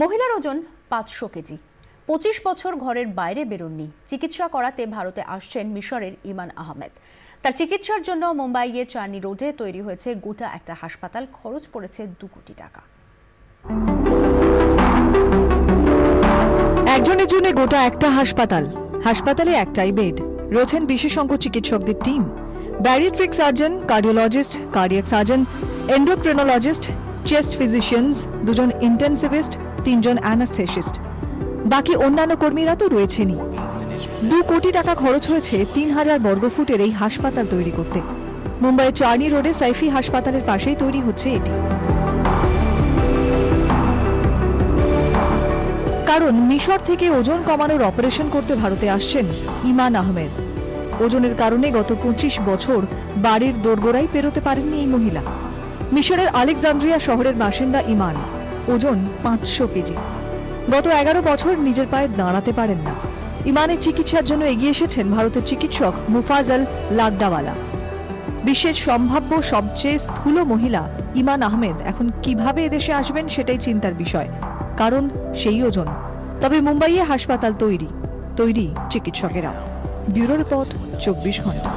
महिलार ओजन 500 केजी। 25 বছর ঘরের বাইরে বেরোননি। চিকিৎসা করাতে ভারতে আসছেন মিশরের ইমান আহমেদ। তার চিকিৎসার জন্য মুম্বাইয়ের চার্নি রোডে তৈরি হয়েছে গোটা একটা হাসপাতাল। খরচ পড়েছে 2 কোটি টাকা। একজনের জন্য গোটা একটা হাসপাতাল, হাসপাতালে একটাই বেড, রয়েছেন বিশেষজ্ঞ চিকিৎসকদের team. Bariatric surgeon, cardiologist, cardiac surgeon, endocrinologist, chest physicians, 2 জন ইন্টেনসিভিস্ট, 3 জন অ্যানাস্থেসিস্ট, বাকি অন্যান্য কর্মীরা তো রয়েছেনই। 2 কোটি টাকা খরচ হয়েছে 3000 বর্গফুটের এই হাসপাতাল তৈরি করতে। মুম্বাইয়ের চার্নি রোডে সাইফি হাসপাতালের পাশেই তৈরি হচ্ছে এটি, কারণ মিশর থেকে ওজন কমানোর অপারেশন করতে ভারতে আসছেন ইমান আহমেদ। ওজনের কারণে গত 25 বছর বাড়ির দোরগোড়াই পেরোতে পারেননি এই মহিলা। মিশরের আলেকজান্দ্রিয়া শহরের বাসিন্দা ইমান, ওজন 500 কেজি। গত 11 বছর নিজের পায়ে দাঁড়াতে পারেন না। ইমানের চিকিৎসার জন্য এগিয়ে এসেছেন ভারতের চিকিৎসক মুফাজল লাগডাওয়ালা। বিশ্বের সম্ভাব্য সবচেয়ে স্থূল মহিলা ইমান আহমেদ এখন কিভাবে এদেশে আসবেন সেটাই চিন্তার বিষয়, কারণ সেই ওজন। তবে মুম্বাইয়ে হাসপাতাল তৈরি, চিকিৎসকেরা। ব্যুরো রিপোর্ট, 24 ঘন্টা।